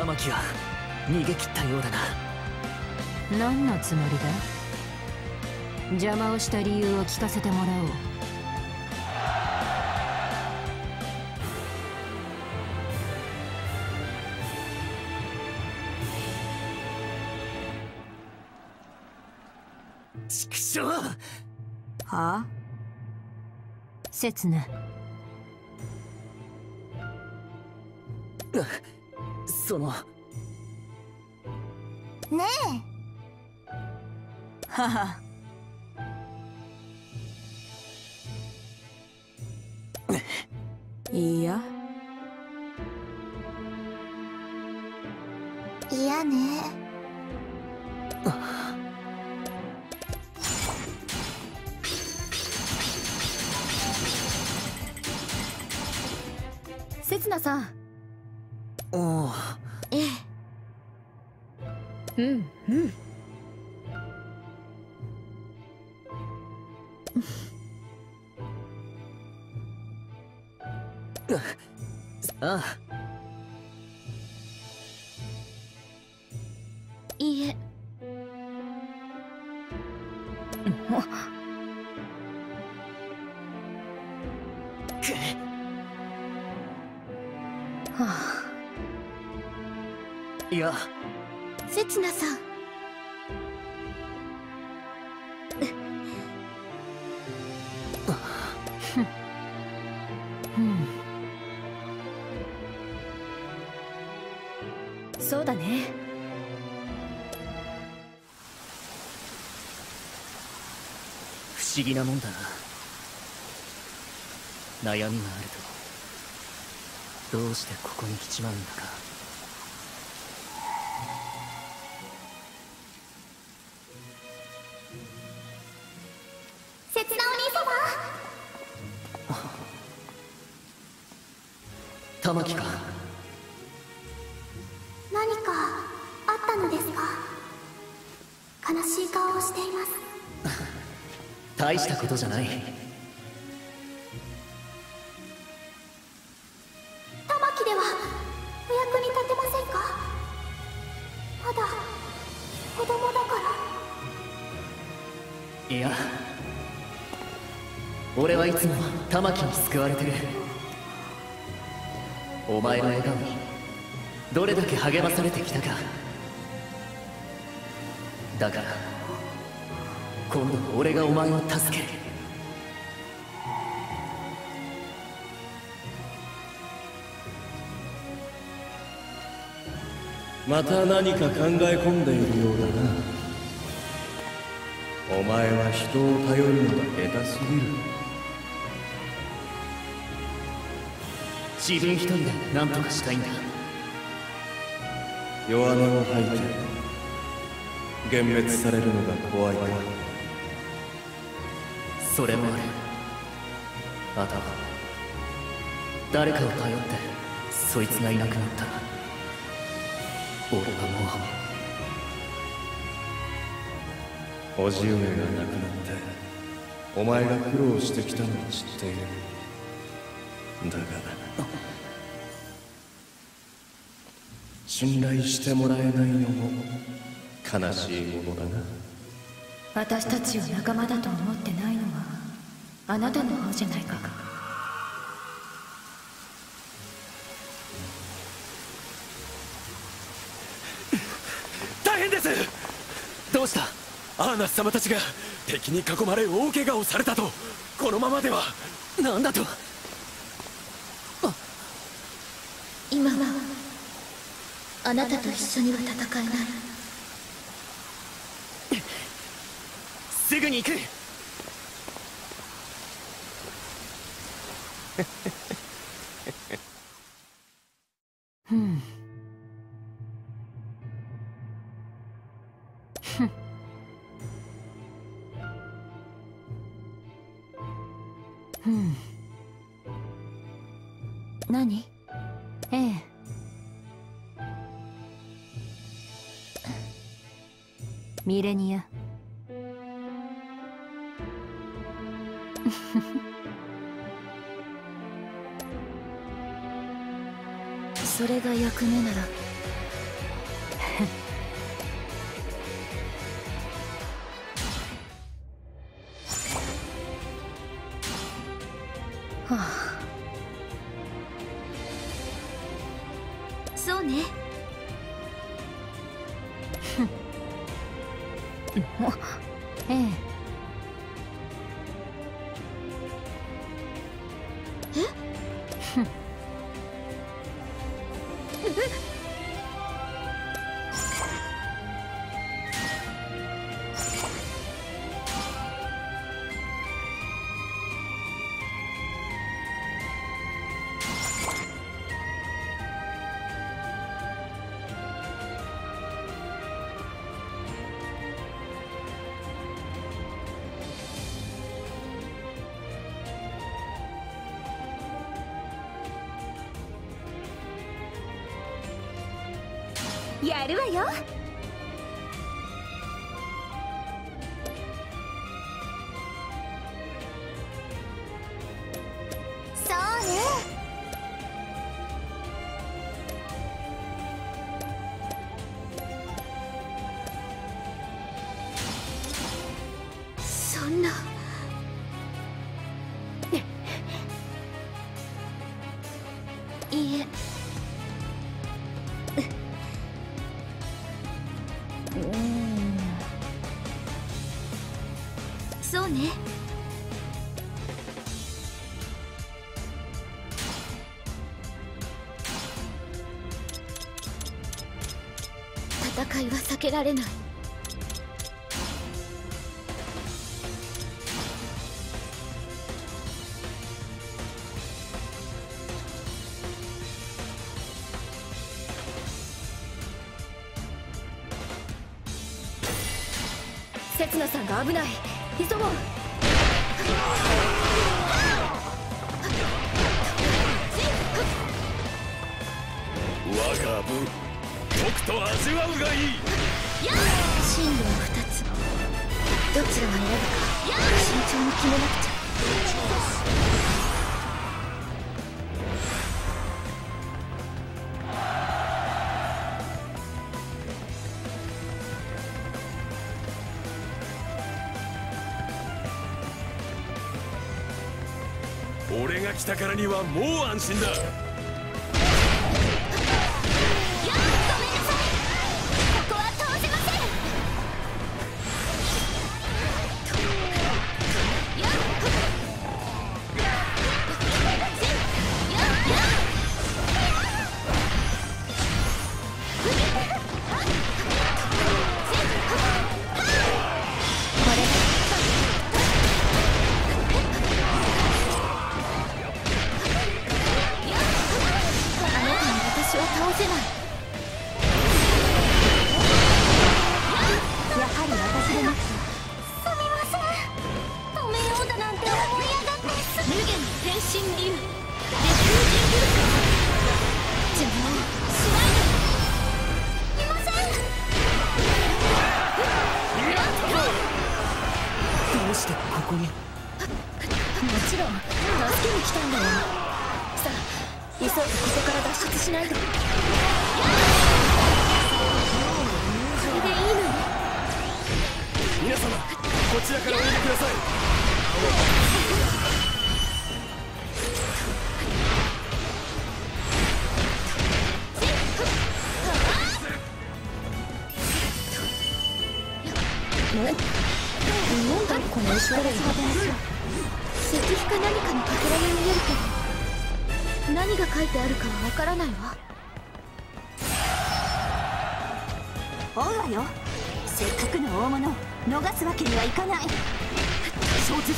カマキは逃げ切ったようだな。何のつもりだ？邪魔をした理由を聞かせてもらおう。畜生！はあ？刹那。その。ねえ。母。いや。いやね。刹那さん。おお。ええ。うんうん。ああ、いいえ。くっ、はあ、いや、刹那さん、そうだね。不思議なもんだな。悩みがあるとどうしてここに来ちまうんだか。刹那お兄様。玉木か。大したことじゃない。玉木ではお役に立てませんか？まだ子供だから。いや、俺はいつも玉木に救われてる。お前の笑顔にどれだけ励まされてきたか。だから今度俺がお前を助ける。また何か考え込んでいるようだな。お前は人を頼るのが下手すぎる。自分一人で何とかしたいんだ。弱音を吐いて幻滅されるのが怖いわ。それもある。あとは誰かを頼ってそいつがいなくなったら俺はもう。叔父上が亡くなってお前が苦労してきたのを知っている。だが信頼してもらえないのも悲しいものだな。私たちを仲間だと思ってないのはあなたの方じゃないか。大変です。どうした？アーナス様たちが敵に囲まれ大怪我をされたと。このままでは。なんだと？あ、今はあなたと一緒には戦えない。すぐに行く。うん。うん。何？ええ。ミレニア。それが役目ならそうね。ええ。 やるわよ。そうね。そんな。いいえ。 そうね。戦いは避けられない。刹那さんが危ない。 急ごう。我が分、僕と味わうがいい。進路は2つ。どちらが選ぶか慎重に決めなくちゃ。 俺が来たからにはもう安心だ。ごめんなさい。ここは通せません。これ。 しないと。これでいいのね。皆様、こちらからおいでください。なんだこの後ろで。石碑か何かのかけらに見えるけど。 何が書いてあるかはわからないわ。オーラよ、せっかくの大物逃すわけにはいかない。正直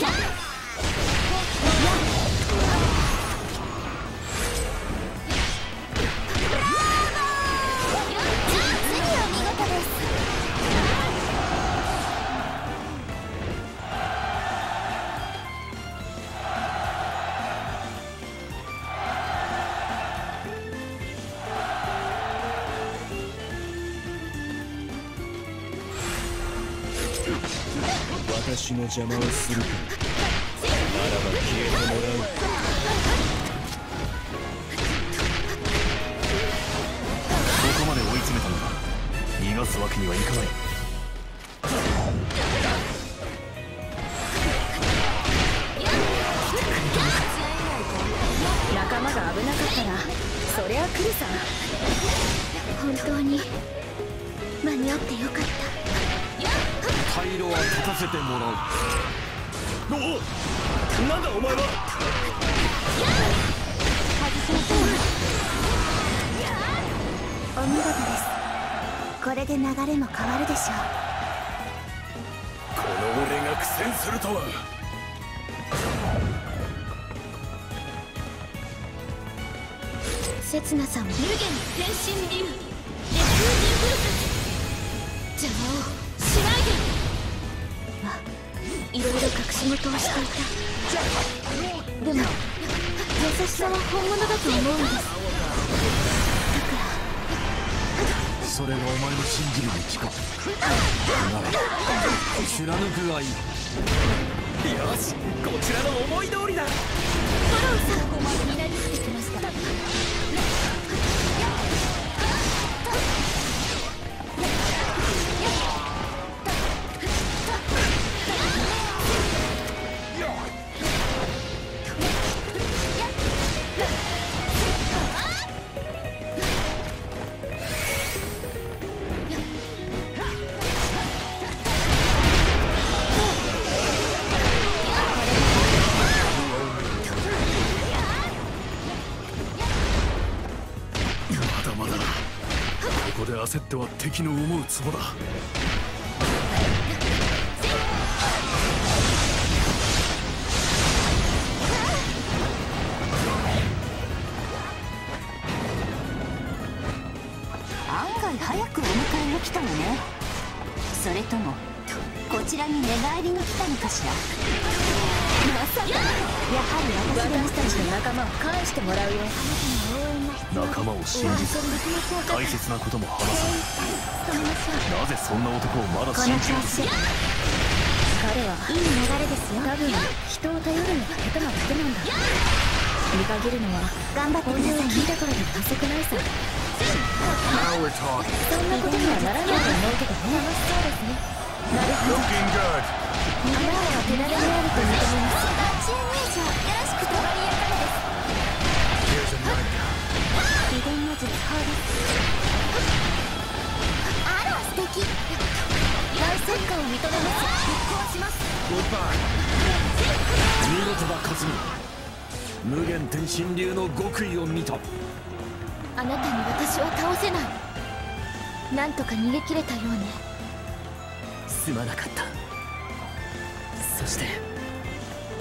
だ。私の邪魔をするか、ならば消えてもらう。ここまで追い詰めたのだ。逃がすわけにはいかない。 こそりゃ来るさ。本当に間に合ってよかった。退路は立たせてもらう。おお、なんだお前は。お見事です。これで流れも変わるでしょう。この俺が苦戦するとは。 刹那さん、無限全身流レフュージー風雪邪魔をしないで。まあいろいろ隠し事をしていた。でも優しさは本物だと思うんです。だからそれがお前の信じる道か。なら知らぬ具合。よし、こちらの思い通りだ。フォローさん、お前になりすぎてました。 焦っては敵の思うツボだ。案外早くお迎えが来たのね。それともこちらに寝返りに来たのかしら。まさかやはり私たちの仲間を返してもらうよ。 仲間を信じず、大切なことも話さない。なぜそんな男をまだ信じます？彼はいい流れですよ。多分人を頼るのが下手なことなんだ。見限るのは頑張ってください。聞いたからに遅くないさ。そんなことにはならないと思うけどね。楽しそうですね。なるほど。穴は手慣れにあると認めます。よろしくと。遺伝の術法です。あら素敵。大戦果を認めます。実行します。グッバイ。見事だカズミ。無限天神流の極意を見た。あなたに私は倒せない。なんとか逃げ切れたようね。すまなかった。そして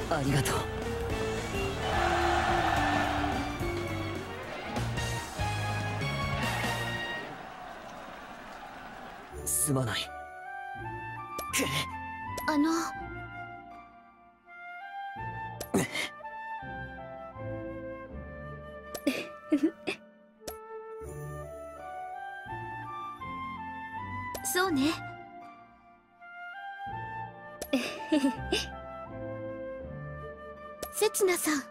ありがとう。 すまない。そうね。せつなさん。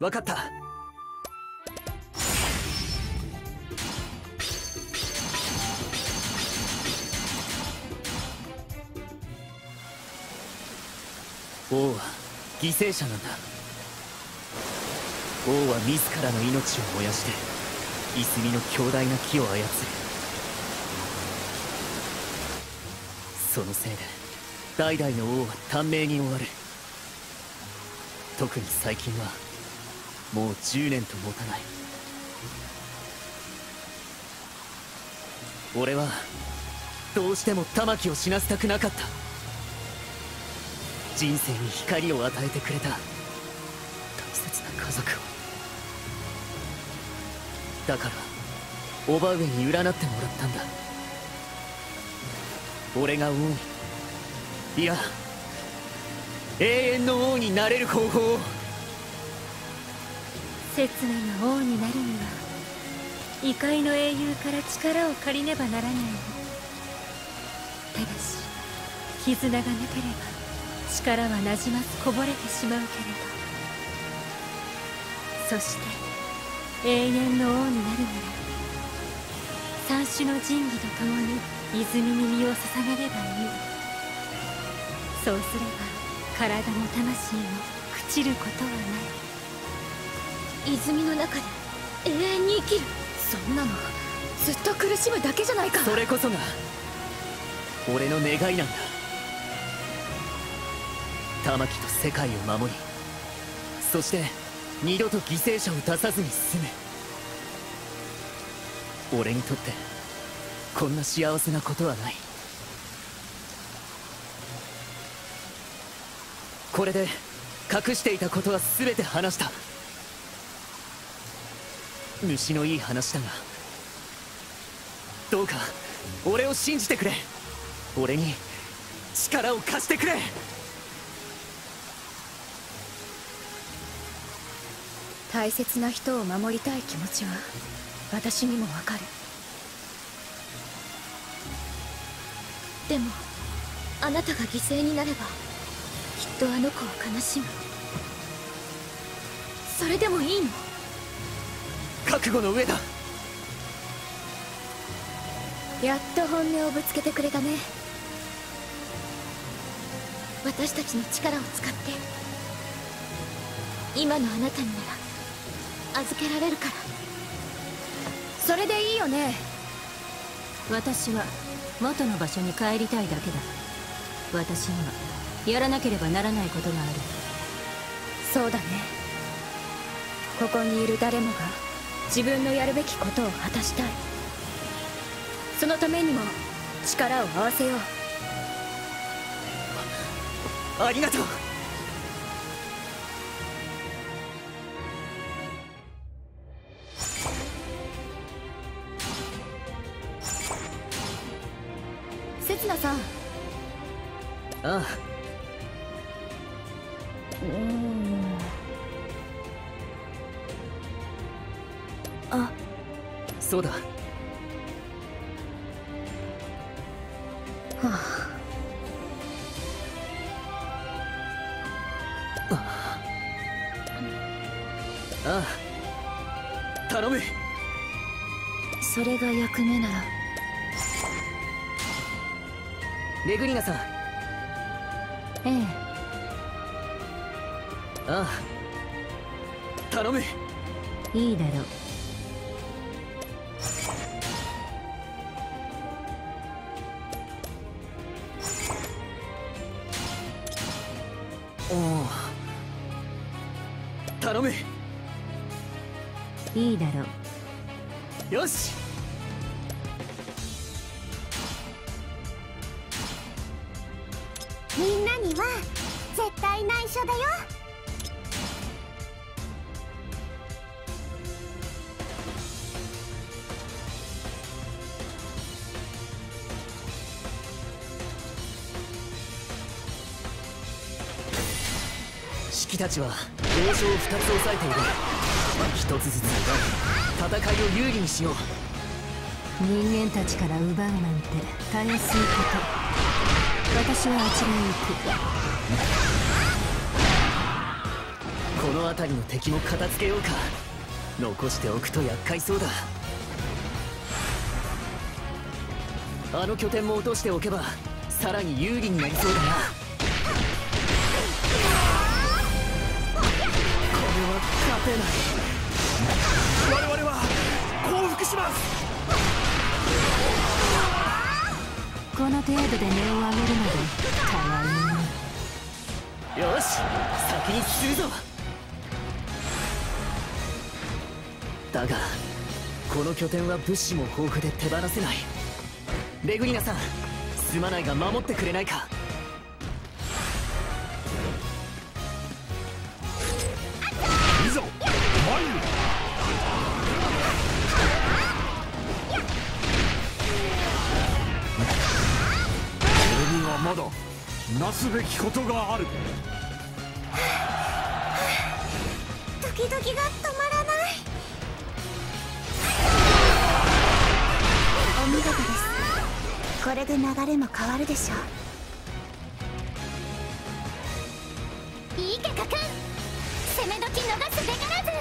わかった。 王は犠牲者なんだ。王は自らの命を燃やして泉の強大な木を操る。そのせいで代々の王は短命に終わる。特に最近はもう10年と持たない。俺はどうしても玉木を死なせたくなかった。 人生に光を与えてくれた大切な家族を。だから叔母上に占ってもらったんだ。俺が王に、いや永遠の王になれる方法を。刹那が王になるには異界の英雄から力を借りねばならないの。ただし絆がなければ 力はなじまずこぼれてしまうけれど、そして永遠の王になるなら三種の神器と共に泉に身を捧げればいい。そうすれば体も魂も朽ちることはない。泉の中で永遠に生きる。そんなのずっと苦しむだけじゃないか。それこそが俺の願いなんだ。玉木と世界を守り、そして二度と犠牲者を出さずに済む。俺にとってこんな幸せなことはない。これで隠していたことは全て話した。虫のいい話だが、どうか俺を信じてくれ。俺に力を貸してくれ。大切な人を守りたい気持ちは私にもわかる。でもあなたが犠牲になればきっとあの子は悲しむ。それでもいいの？覚悟の上だ。やっと本音をぶつけてくれたね。私たちの力を使って今のあなたになら預けられるから。それでいいよね。私は元の場所に帰りたいだけだ。私にはやらなければならないことがある。そうだね。ここにいる誰もが自分のやるべきことを果たしたい。そのためにも力を合わせよう。 ありがとう。刹那さん。ああ。あ、そうだ。ああ、頼む。それが役目なら。レグリナさん。ええ。ああ、頼む。いいだろう。頼む。いいだろう。よし。みんなには絶対内緒だよ。シキたちは要衝を2つ押さえている。1つずつ奪い、戦いを有利にしよう。人間たちから奪うなんてたやすいこと。私はあちらへ行く。この辺りの敵も片付けようか。残しておくと厄介そうだ。あの拠点も落としておけばさらに有利になりそうだな。我々は降伏します。この程度で値を上げるのでたわい。よし、先にするぞ。だがこの拠点は物資も豊富で手放せない。レグリナさん、すまないが守ってくれないか。まだなすべきことがある。ドキドキが止まらない。お見事です。これで流れも変わるでしょう。いいか、カクン、攻め時逃すべからず。